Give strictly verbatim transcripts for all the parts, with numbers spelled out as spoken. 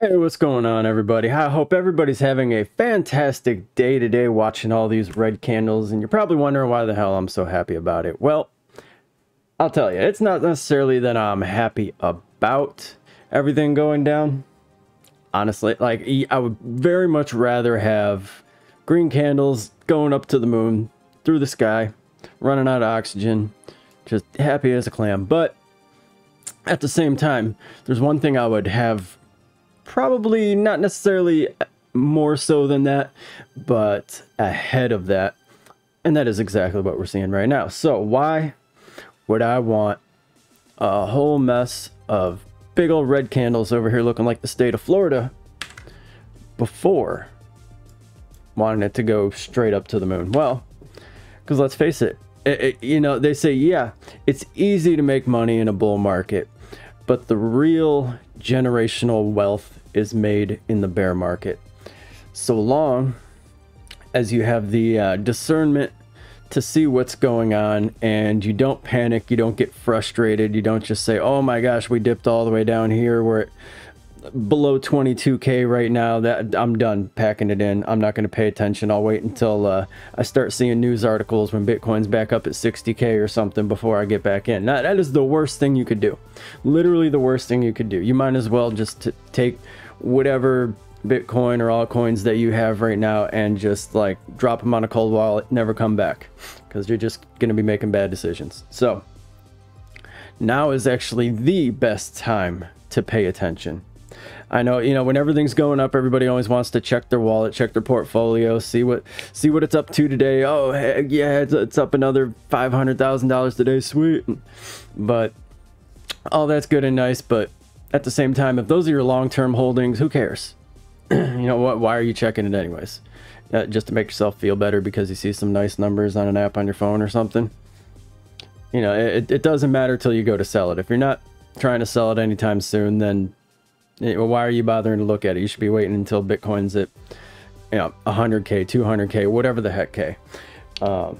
Hey, what's going on, everybody? I hope everybody's having a fantastic day today watching all these red candles, and you're probably wondering why the hell I'm so happy about it. Well, I'll tell you, it's not necessarily that I'm happy about everything going down. Honestly, like, I would very much rather have green candles going up to the moon, through the sky, running out of oxygen, just happy as a clam. But at the same time, there's one thing I would have probably not necessarily more so than that, but ahead of that, and that is exactly what we're seeing right now. So why would I want a whole mess of big old red candles over here looking like the state of Florida before wanting it to go straight up to the moon? Well, because let's face it, it, it you know, they say, yeah, it's easy to make money in a bull market, but the real generational wealth is made in the bear market. So long as you have the uh, discernment to see what's going on and you don't panic, you don't get frustrated, you don't just say, oh my gosh, we dipped all the way down here, we're at below twenty-two K right now, that I'm done packing it in, I'm not going to pay attention, I'll wait until uh, I start seeing news articles when Bitcoin's back up at sixty K or something before I get back in. Now, that is the worst thing you could do, literally the worst thing you could do. You might as well just t take whatever Bitcoin or altcoins that you have right now and just like drop them on a cold wallet, never come back, because you're just going to be making bad decisions. So now is actually the best time to pay attention. I know, you know, when everything's going up, everybody always wants to check their wallet, check their portfolio, see what see what it's up to today. Oh, heck yeah, it's, it's up another five hundred thousand dollars today, sweet. But all that's good and nice, but at the same time, if those are your long-term holdings, who cares? You know what? Why are you checking it anyways? Uh, just to make yourself feel better because you see some nice numbers on an app on your phone or something. You know, it, it doesn't matter till you go to sell it. If you're not trying to sell it anytime soon, then why are you bothering to look at it? You should be waiting until Bitcoin's at, you know, one hundred K, two hundred K, whatever the heck K. Um,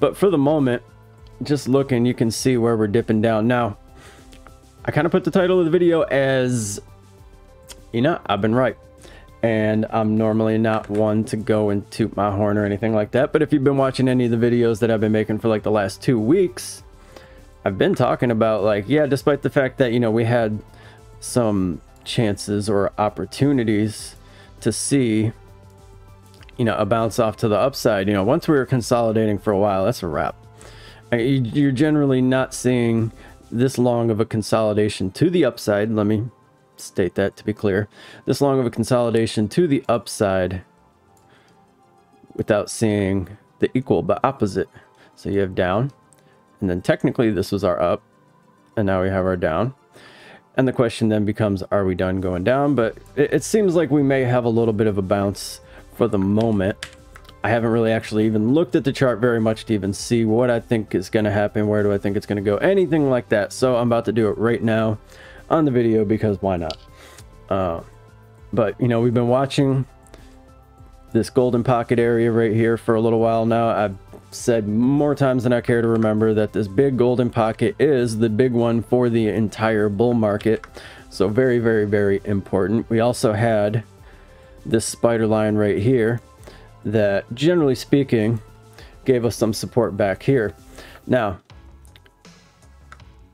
but for the moment, just looking, you can see where we're dipping down. Now, I kind of put the title of the video as, you know, I've been right. And I'm normally not one to go and toot my horn or anything like that. But if you've been watching any of the videos that I've been making for like the last two weeks, I've been talking about like, yeah, despite the fact that, you know, we had some chances or opportunities to see, you know, a bounce off to the upside, you know, once we were consolidating for a while, that's a wrap. You're generally not seeing this long of a consolidation to the upside. Let me state that to be clear, this long of a consolidation to the upside without seeing the equal but opposite. So you have down, and then technically this was our up, and now we have our down. And the question then becomes, are we done going down? But it, it seems like we may have a little bit of a bounce for the moment. I haven't really actually even looked at the chart very much to even see what I think is going to happen, where do I think it's going to go, anything like that. So I'm about to do it right now on the video because why not? Uh, but you know, we've been watching this golden pocket area right here for a little while now. I've said more times than I care to remember that this big golden pocket is the big one for the entire bull market. So very, very, very important. We also had this spider line right here that, generally speaking, gave us some support back here. Now,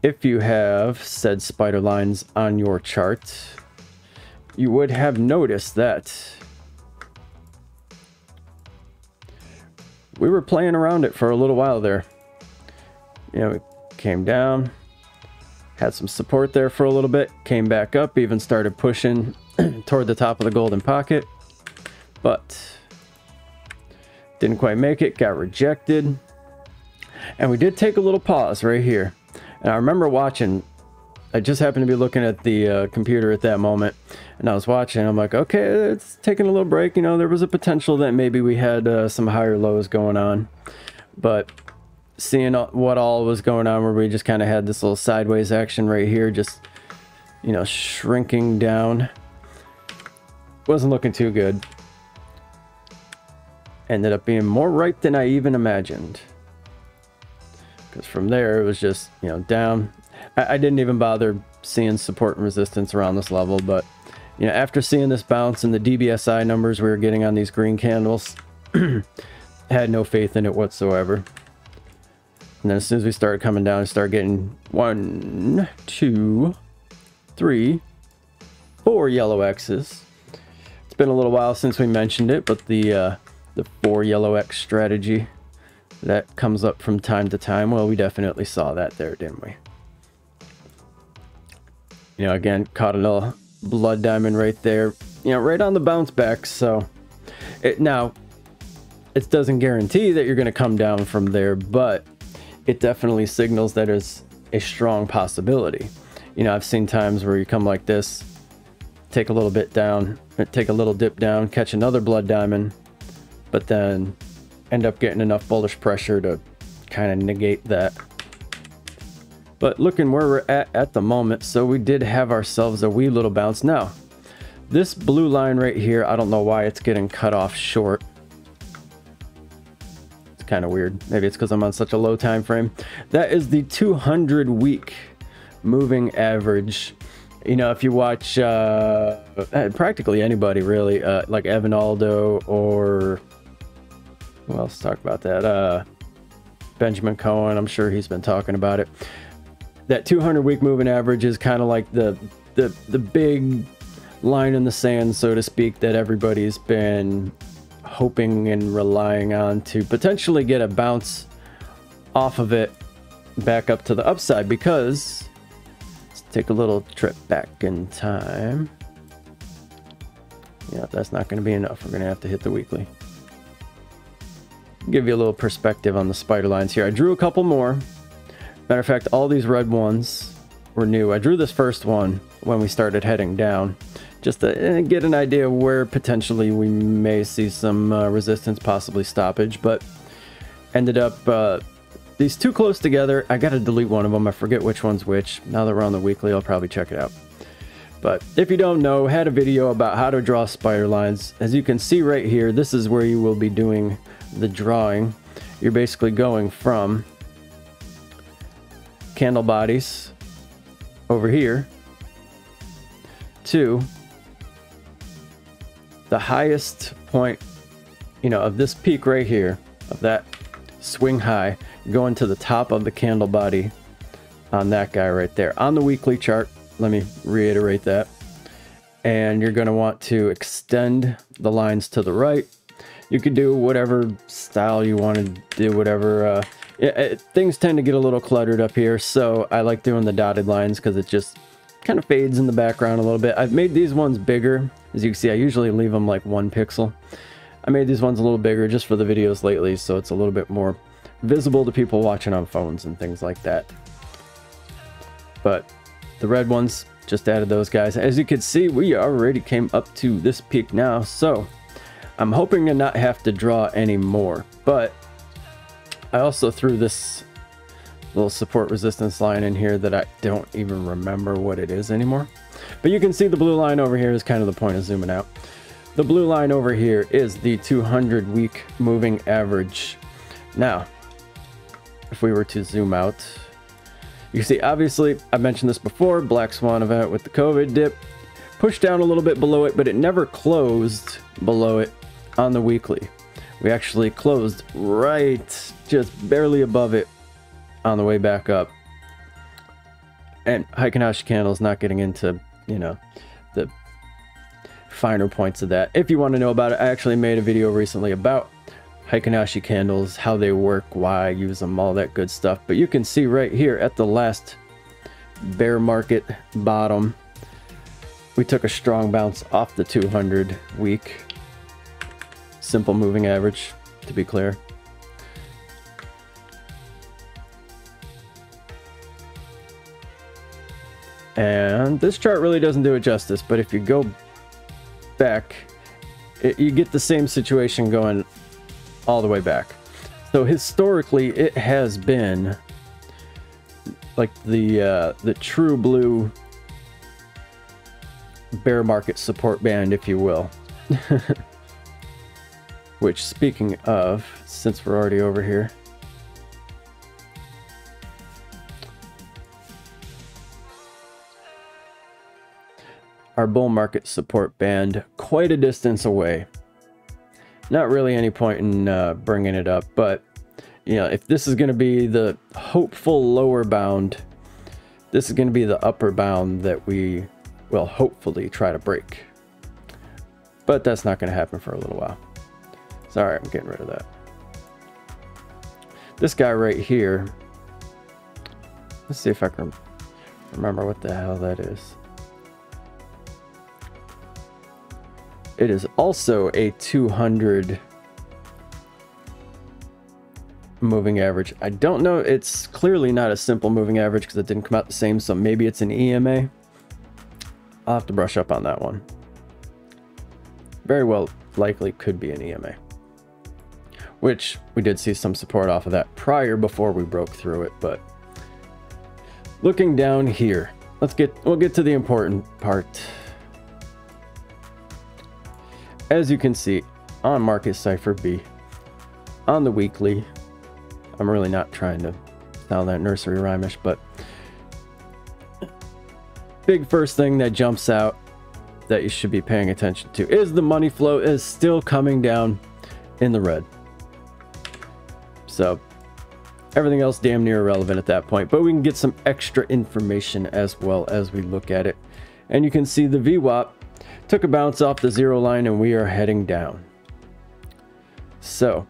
if you have said spider lines on your chart, you would have noticed that we were playing around it for a little while there. You know, it came down, had some support there for a little bit, came back up, even started pushing toward the top of the golden pocket, but didn't quite make it, got rejected. And we did take a little pause right here. And I remember watching, I just happened to be looking at the uh, computer at that moment, and I was watching, I'm like, okay, it's taking a little break. You know, there was a potential that maybe we had uh, some higher lows going on, but seeing what all was going on, where we just kind of had this little sideways action right here, just, you know, shrinking down, wasn't looking too good. Ended up being more right than I even imagined. From there, it was just, you know, down. I, I didn't even bother seeing support and resistance around this level, but you know, after seeing this bounce and the D B S I numbers we were getting on these green candles, had no faith in it whatsoever. And then as soon as we started coming down, I started getting one, two, three, four yellow X's. It's been a little while since we mentioned it, but the uh, the four yellow X strategy that comes up from time to time. Well, we definitely saw that there, didn't we? You know, again, caught a little blood diamond right there. You know, right on the bounce back. So it now it doesn't guarantee that you're going to come down from there, but it definitely signals that is a strong possibility. You know, I've seen times where you come like this, take a little bit down, take a little dip down, catch another blood diamond, but then end up getting enough bullish pressure to kind of negate that. But looking where we're at at the moment, so we did have ourselves a wee little bounce. Now, this blue line right here, I don't know why it's getting cut off short. Kind of weird. Maybe it's because I'm on such a low time frame. That is the two hundred week moving average. You know, if you watch uh practically anybody really, uh like Evanaldo or who else talk about that, uh Benjamin Cohen, I'm sure he's been talking about it. That two hundred week moving average is kind of like the the the big line in the sand, so to speak, that everybody's been hoping and relying on to potentially get a bounce off of it back up to the upside. Because let's take a little trip back in time. Yeah, that's not going to be enough. We're going to have to hit the weekly. Give you a little perspective on the spider lines here. I drew a couple more. Matter of fact, all these red ones were new. I drew this first one when we started heading down, just to get an idea where potentially we may see some uh, resistance, possibly stoppage. But ended up uh, these two close together. I got to delete one of them. I forget which one's which. Now that we're on the weekly, I'll probably check it out. But if you don't know, had a video about how to draw spider lines. As you can see right here, this is where you will be doing the drawing. You're basically going from candle bodies over here to the highest point, you know, of this peak right here, of that swing high, going to the top of the candle body on that guy right there on the weekly chart. Let me reiterate that. And you're going to want to extend the lines to the right. You could do whatever style you want to do, whatever. Uh, it, it, things tend to get a little cluttered up here, so I like doing the dotted lines because it just kind of fades in the background a little bit. I've made these ones bigger. As you can see, I usually leave them like one pixel. I made these ones a little bigger just for the videos lately, so it's a little bit more visible to people watching on phones and things like that. But the red ones, just added those guys. As you can see, we already came up to this peak now, so I'm hoping to not have to draw any more. But I also threw this little support resistance line in here that I don't even remember what it is anymore. But you can see the blue line over here is kind of the point of zooming out. The blue line over here is the two hundred week moving average. Now, if we were to zoom out, you see, obviously, I mentioned this before, Black Swan event with the COVID dip, pushed down a little bit below it, but it never closed below it on the weekly. We actually closed right, just barely above it, on the way back up. And Heikinashi candle's not getting into, you know, the finer points of that. If you want to know about it, I actually made a video recently about Heikinashi candles, how they work, why I use them, all that good stuff. But you can see right here at the last bear market bottom, we took a strong bounce off the two hundred week simple moving average, to be clear. And this chart really doesn't do it justice, but if you go back, it, you get the same situation going all the way back. So historically, it has been like the uh, the true blue bear market support band, if you will. Which, speaking of, since we're already over here, our our bull market support band quite a distance away. Not really any point in uh, bringing it up, but you know, if this is going to be the hopeful lower bound, this is going to be the upper bound that we will hopefully try to break. But that's not going to happen for a little while. Sorry, I'm getting rid of that. This guy right here, let's see if I can remember what the hell that is. It is also a two hundred moving average. I don't know. It's clearly not a simple moving average because it didn't come out the same. So maybe it's an E M A. I'll have to brush up on that one. Very well likely could be an E M A, which we did see some support off of that prior before we broke through it. But looking down here, let's get, we'll get to the important part. As you can see on Market Cipher B on the weekly, I'm really not trying to sound that nursery rhymish, but big first thing that jumps out that you should be paying attention to is the money flow is still coming down in the red. So everything else damn near irrelevant at that point, but we can get some extra information as well as we look at it. And you can see the V WAP took a bounce off the zero line and we are heading down. So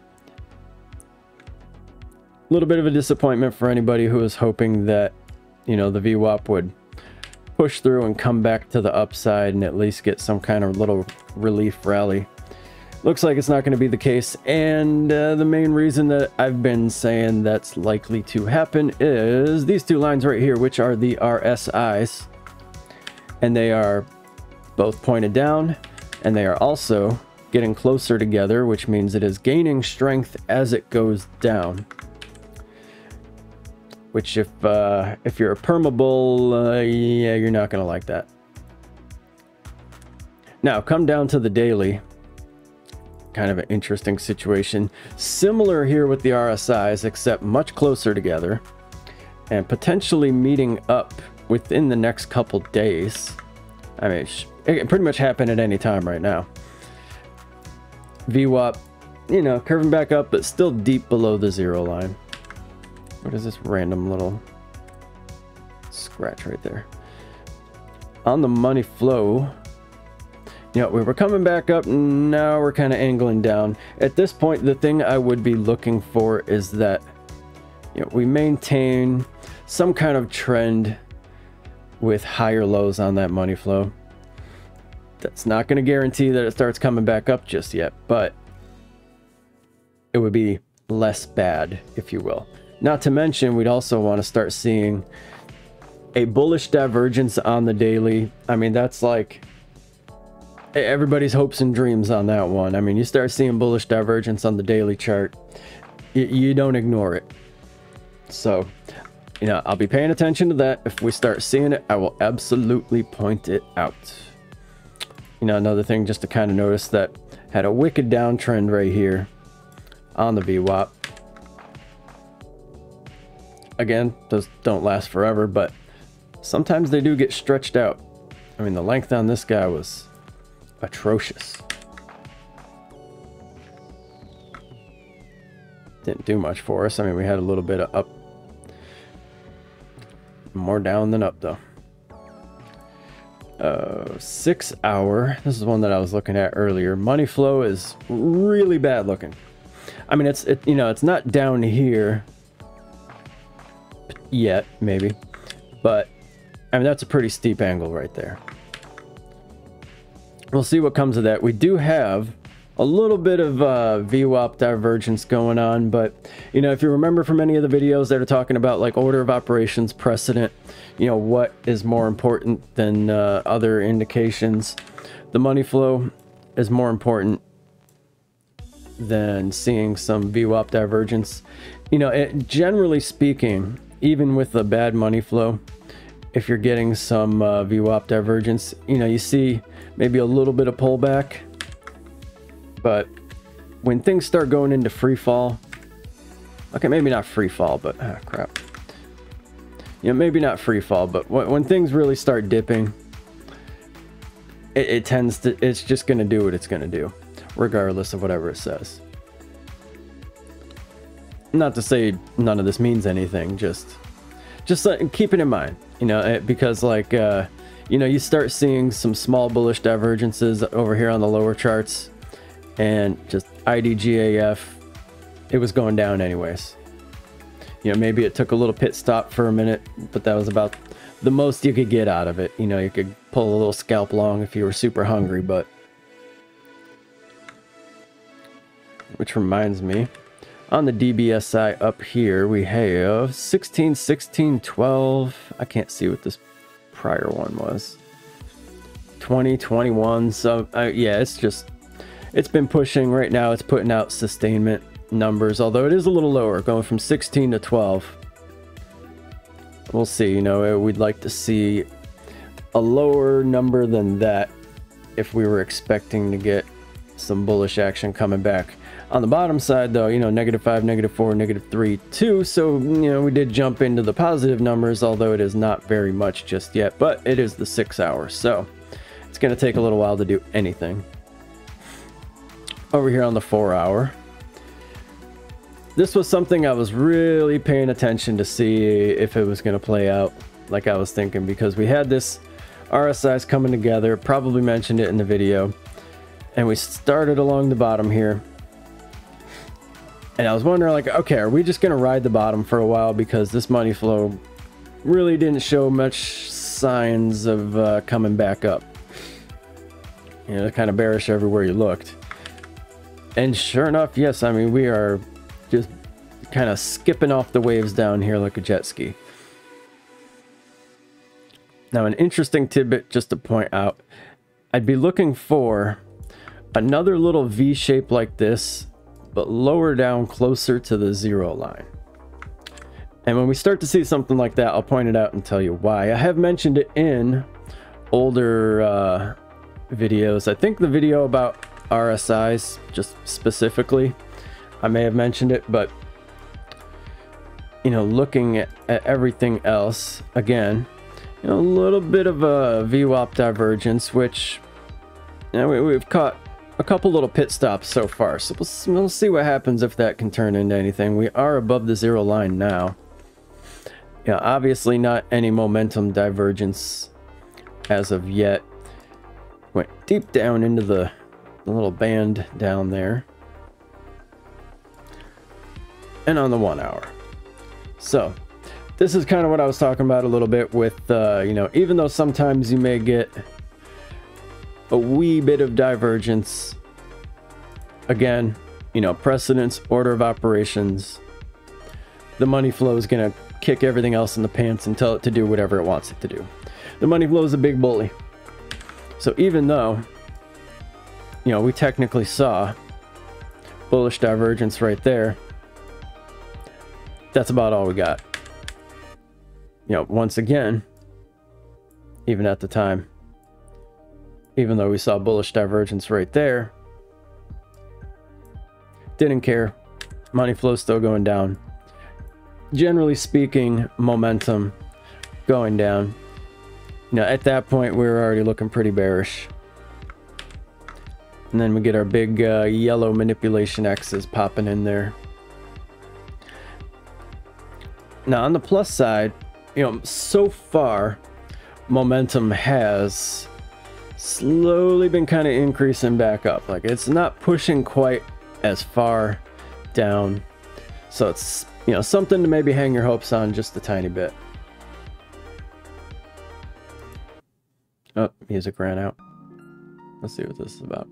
a little bit of a disappointment for anybody who was hoping that, you know, the V WAP would push through and come back to the upside and at least get some kind of little relief rally. Looks like it's not going to be the case, and uh, the main reason that I've been saying that's likely to happen is these two lines right here, which are the R S Is, and they are both pointed down, and they are also getting closer together, which means it is gaining strength as it goes down. Which, if uh, if you're a perma bull, uh, yeah, you're not gonna like that. Now, come down to the daily. Kind of an interesting situation, similar here with the R S Is, except much closer together, and potentially meeting up within the next couple days. I mean, it can pretty much happen at any time right now. V WAP, you know, curving back up, but still deep below the zero line. What is this random little scratch right there? On the money flow, you know, we were coming back up, and now we're kind of angling down. At this point, the thing I would be looking for is that, you know, we maintain some kind of trend with higher lows on that money flow. That's not going to guarantee that it starts coming back up just yet, but it would be less bad, if you will. Not to mention, we'd also want to start seeing a bullish divergence on the daily. I mean, that's like everybody's hopes and dreams on that one. I mean, you start seeing bullish divergence on the daily chart, you, you don't ignore it. So, you know, I'll be paying attention to that. If we start seeing it, I will absolutely point it out. You know, another thing just to kind of notice that had a wicked downtrend right here on the V WAP. Again, those don't last forever, but sometimes they do get stretched out. I mean, the length on this guy was atrocious. Didn't do much for us. I mean, we had a little bit of up. More down than up, though. Uh, six hour. This is one that I was looking at earlier. Money flow is really bad looking. I mean, it's it, you know, it's not down here yet, maybe, but I mean, that's a pretty steep angle right there. We'll see what comes of that. We do have a little bit of uh, V WAP divergence going on, but you know, if you remember from any of the videos that are talking about like order of operations precedent, you know, what is more important than uh, other indications, the money flow is more important than seeing some V WAP divergence. You know, it, generally speaking, even with a bad money flow, if you're getting some uh, V WAP divergence, you know, you see maybe a little bit of pullback. But when things start going into free fall, okay, maybe not free fall, but ah, crap. You know, maybe not free fall, but when, when things really start dipping, it, it tends to, it's just going to do what it's going to do, regardless of whatever it says. Not to say none of this means anything, just just like, keep it in mind, you know, it, because like, uh, you know, you start seeing some small bullish divergences over here on the lower charts, and just I D G A F, it was going down anyways. You know, maybe it took a little pit stop for a minute, but that was about the most you could get out of it. You know, you could pull a little scalp long if you were super hungry, but... Which reminds me, on the D B S I up here, we have sixteen, sixteen, twelve. I can't see what this prior one was. twenty, twenty-one, so uh, yeah, it's just... It's been pushing right now. It's putting out sustainment numbers, although it is a little lower, going from sixteen to twelve. We'll see, you know, we'd like to see a lower number than that if we were expecting to get some bullish action coming back. On the bottom side, though, you know, negative five, negative four, negative three, two. So, you know, we did jump into the positive numbers, although it is not very much just yet, but it is the six hours. So it's going to take a little while to do anything. Over here on the four hour. This was something I was really paying attention to see if it was going to play out like I was thinking, because we had this R S I's coming together, probably mentioned it in the video, and we started along the bottom here. And I was wondering, like, okay, are we just going to ride the bottom for a while, because this money flow really didn't show much signs of uh, coming back up. You know, kind of bearish everywhere you looked. And sure enough, yes, I mean, we are just kind of skipping off the waves down here like a jet ski. Now, an interesting tidbit just to point out, I'd be looking for another little V shape like this, but lower down closer to the zero line. And when we start to see something like that, I'll point it out and tell you why. I have mentioned it in older uh, videos. I think the video about R S I's just specifically, I may have mentioned it, but you know, looking at, at everything else again, you know, a little bit of a V WAP divergence, which, you know, we, we've caught a couple little pit stops so far, so we'll, we'll see what happens if that can turn into anything. We are above the zero line now. Yeah, obviously not any momentum divergence as of yet. Went deep down into the a little band down there. And on the one hour. So this is kind of what I was talking about a little bit with, uh, you know, even though sometimes you may get a wee bit of divergence, again, you know, precedence, order of operations, the money flow is going to kick everything else in the pants and tell it to do whatever it wants it to do. The money flow is a big bully. So even though, you know, we technically saw bullish divergence right there, that's about all we got. You know, once again, even at the time, even though we saw bullish divergence right there, didn't care. Money flow still going down. Generally speaking, momentum going down. You know, at that point, we were already looking pretty bearish. And then we get our big uh, yellow manipulation X's popping in there. Now on the plus side, you know, so far momentum has slowly been kind of increasing back up. Like, it's not pushing quite as far down. So it's, you know, something to maybe hang your hopes on just a tiny bit. Oh, music ran out. Let's see what this is about.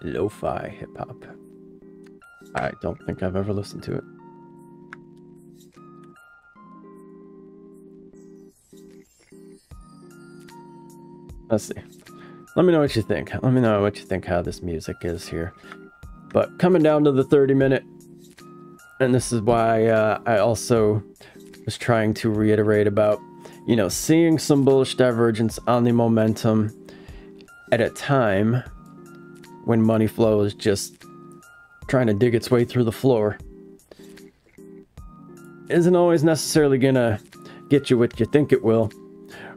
Lo-fi hip-hop. I don't think I've ever listened to it. Let's see. Let me know what you think. Let me know what you think how this music is here. But coming down to the thirty minute, and this is why uh, I also was trying to reiterate about, you know, seeing some bullish divergence on the momentum at a time when money flow is just trying to dig its way through the floor isn't always necessarily gonna get you what you think it will,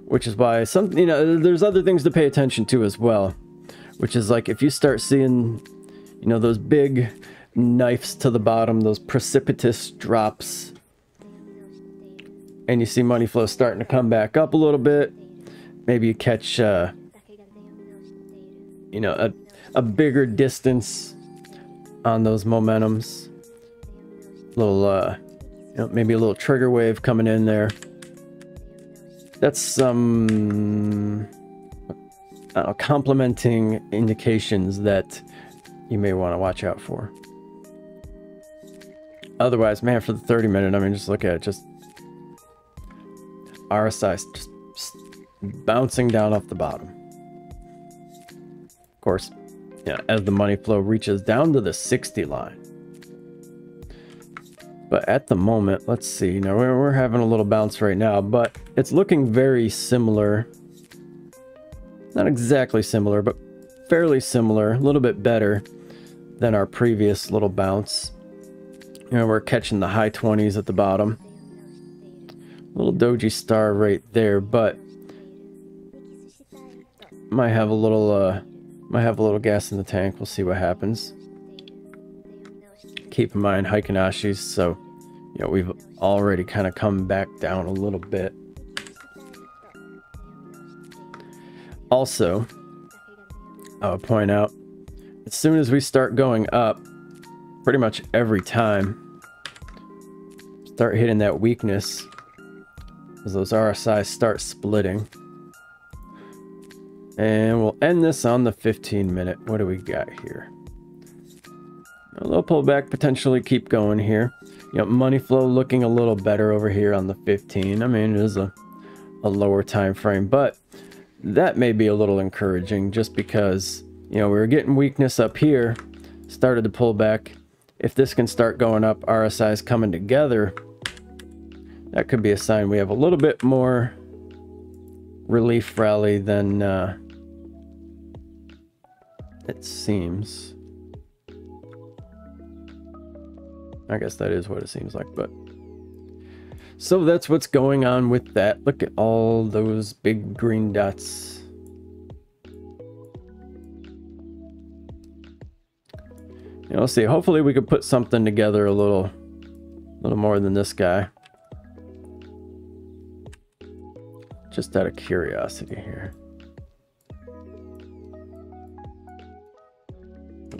which is why some, you know, there's other things to pay attention to as well, which is like if you start seeing, you know, those big knives to the bottom, those precipitous drops, and you see money flow starting to come back up a little bit, maybe you catch uh, you know, a, a bigger distance on those momentums, little uh, you know, maybe a little trigger wave coming in there. That's some um, complementing indications that you may want to watch out for. Otherwise, man, for the thirty minute, I mean, just look at it, just R S I just bouncing down off the bottom. Of course, yeah, as the money flow reaches down to the sixty line. But at the moment, let's see, you know, we're, we're having a little bounce right now, but it's looking very similar. Not exactly similar, but fairly similar, a little bit better than our previous little bounce. You know, we're catching the high twenties at the bottom. Little doji star right there, but might have a little uh, might have a little gas in the tank. We'll see what happens. Keep in mind Heikinashi's, so you know, we've already kind of come back down a little bit. Also, I'll point out, as soon as we start going up, pretty much every time, start hitting that weakness, as those R S Is start splitting. And we'll end this on the fifteen minute. What do we got here? A little pullback, potentially keep going here. You know, money flow looking a little better over here on the fifteen. I mean, it is a, a lower time frame, but that may be a little encouraging just because, you know, we were getting weakness up here, started to pull back. If this can start going up, R S Is coming together, that could be a sign we have a little bit more relief rally than uh, it seems. I guess that is what it seems like, but so that's what's going on with that. Look at all those big green dots. You know, let's see. Hopefully we could put something together a little, a little more than this guy. Just out of curiosity here.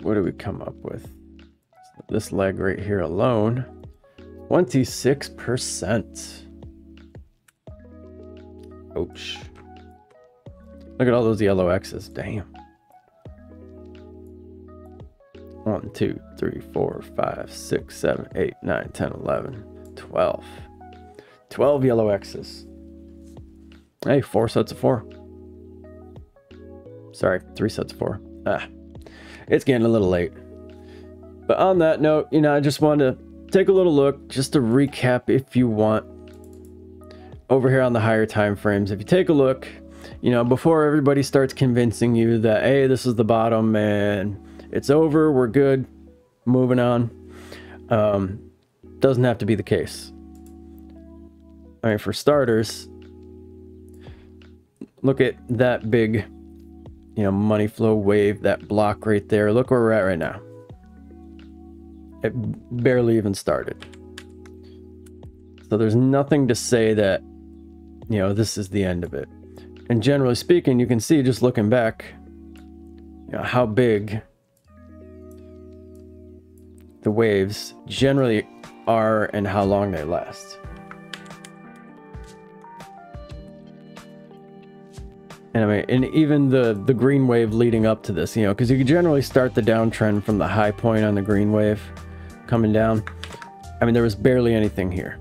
What do we come up with? This leg right here alone, twenty-six percent. Ouch. Look at all those yellow X's. Damn. One, two, three, four, five, six, seven, eight, nine, ten, eleven, twelve. twelve yellow X's. Hey, four sets of four. Sorry, three sets of four. Ah, it's getting a little late. But on that note, you know, I just wanted to take a little look just to recap if you want over here on the higher time frames. If you take a look, you know, before everybody starts convincing you that, hey, this is the bottom and it's over, we're good, moving on. Um, doesn't have to be the case. I mean, for starters, look at that big, you know, money flow wave, that block right there. Look where we're at right now. It barely even started. So there's nothing to say that, you know, this is the end of it. And generally speaking, you can see just looking back, you know, how big the waves generally are and how long they last. And I mean, and even the, the green wave leading up to this, you know, because you can generally start the downtrend from the high point on the green wave coming down. I mean, there was barely anything here.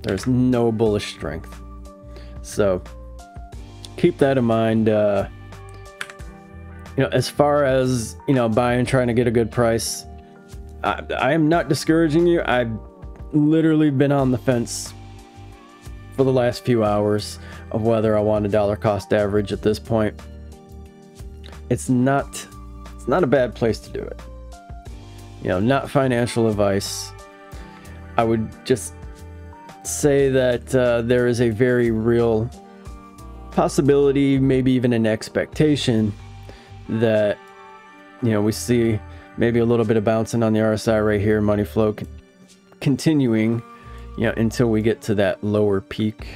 There's no bullish strength. So keep that in mind. Uh, you know, as far as, you know, buying, trying to get a good price, I, I am not discouraging you. I've literally been on the fence for the last few hours of whether I want a dollar cost average at this point. It's not, it's not a bad place to do it. You know, not financial advice. I would just say that uh, there is a very real possibility, maybe even an expectation that, you know, we see maybe a little bit of bouncing on the R S I right here, money flow continuing, you know, until we get to that lower peak.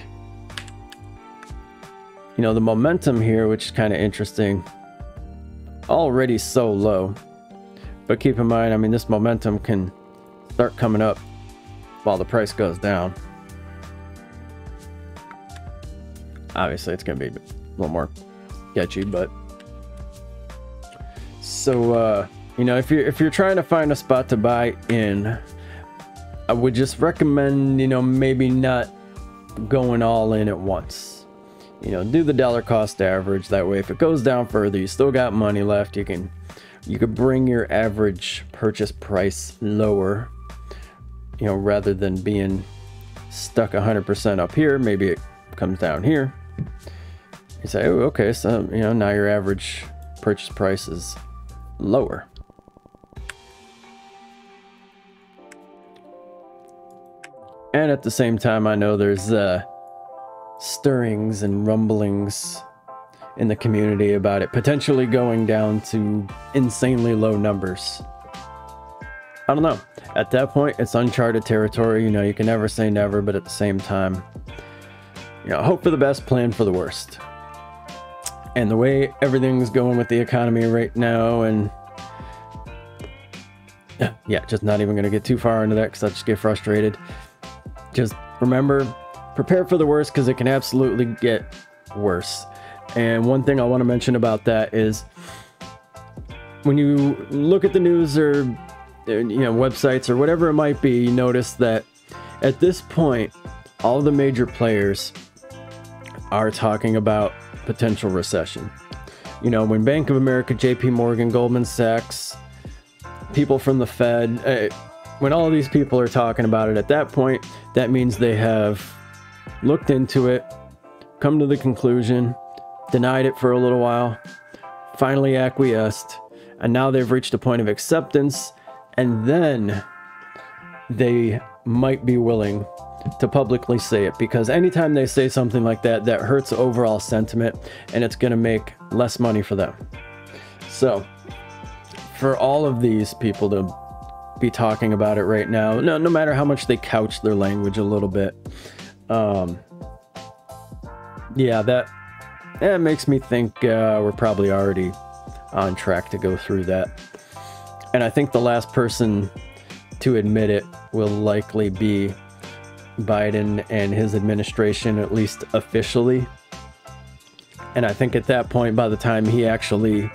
You know, the momentum here, which is kind of interesting, already so low, but keep in mind, I mean, this momentum can start coming up while the price goes down. Obviously it's going to be a little more sketchy, but so, uh, you know, if you're, if you're trying to find a spot to buy in, I would just recommend, you know, maybe not going all in at once. You know, do the dollar cost average. That way, if it goes down further, you still got money left. You can, you could bring your average purchase price lower, you know, rather than being stuck one hundred percent up here. Maybe it comes down here. You say, oh, okay, so, you know, now your average purchase price is lower. And at the same time, I know there's uh, stirrings and rumblings in the community about it potentially going down to insanely low numbers. I don't know. At that point, it's uncharted territory. You know, you can never say never, but at the same time, you know, hope for the best, plan for the worst. And the way everything's going with the economy right now, and yeah, just not even going to get too far into that because I just get frustrated. Just remember, prepare for the worst because it can absolutely get worse. And one thing I want to mention about that is when you look at the news or, you know, websites or whatever it might be, you notice that at this point, all the major players are talking about potential recession. You know, when Bank of America, J P Morgan, Goldman Sachs, people from the Fed, uh, when all of these people are talking about it at that point, that means they have looked into it, come to the conclusion, denied it for a little while, finally acquiesced, and now they've reached a point of acceptance, and then they might be willing to publicly say it, because anytime they say something like that, that hurts overall sentiment, and it's going to make less money for them. So for all of these people to be talking about it right now, no, no matter how much they couch their language a little bit, um yeah, that that makes me think uh we're probably already on track to go through that. And I think the last person to admit it will likely be Biden and his administration, at least officially. And I think at that point, by the time he actually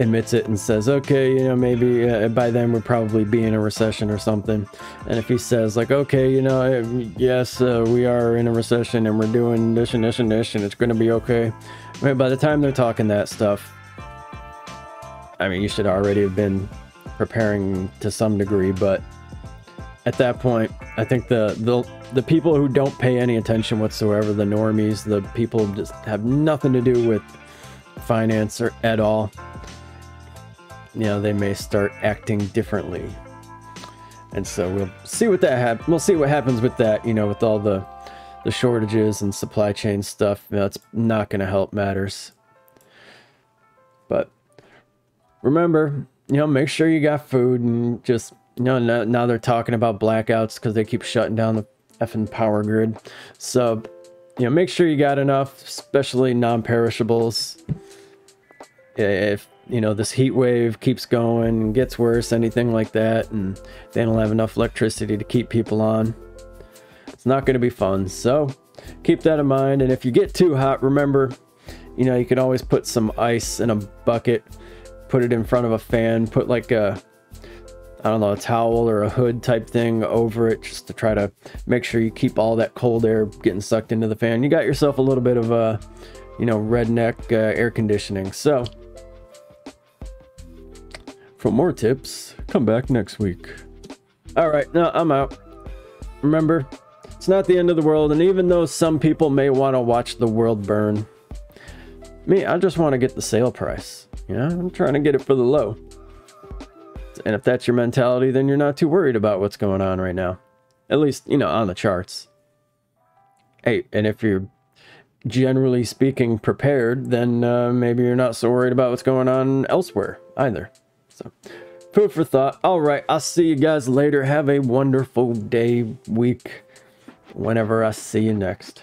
admits it and says, okay, you know, maybe uh, by then we'll probably be in a recession or something. And if he says like, okay, you know, yes, uh, we are in a recession and we're doing this and this and this and it's going to be okay. I mean, by the time they're talking that stuff, I mean, you should already have been preparing to some degree. But at that point, I think the, the, the people who don't pay any attention whatsoever, the normies, the people who just have nothing to do with finance or at all, you know, they may start acting differently. And so we'll see what that happens. We'll see what happens with that, you know, with all the, the shortages and supply chain stuff. You know, it's not going to help matters. But remember, you know, make sure you got food and just, you know, now, now they're talking about blackouts because they keep shutting down the effing power grid. So, you know, make sure you got enough, especially non-perishables. If, you know, this heat wave keeps going and gets worse, anything like that, and they don't have enough electricity to keep people on, it's not going to be fun. So keep that in mind. And if you get too hot, remember, you know, you can always put some ice in a bucket, put it in front of a fan, put like a, I don't know, a towel or a hood type thing over it, just to try to make sure you keep all that cold air getting sucked into the fan. You got yourself a little bit of a, you know, redneck uh, air conditioning. So for more tips, come back next week. All right, now I'm out. Remember, it's not the end of the world, and even though some people may want to watch the world burn, me, I just want to get the sale price. You know, I'm trying to get it for the low. And if that's your mentality, then you're not too worried about what's going on right now. At least, you know, on the charts. Hey, and if you're generally speaking, prepared, then uh, maybe you're not so worried about what's going on elsewhere either. So, food for thought. All right, I'll see you guys later. Have a wonderful day, week, whenever I see you next.